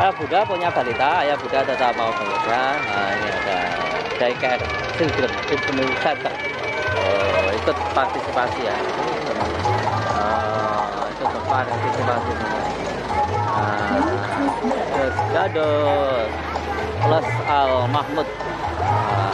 Buddha punya balita, ayah Buddha tetap mau pemuda. Ini ada daycare children, infant center. Ikut partisipasi ya. Itu partisipasi. Terus Dados plus Al Mahmud.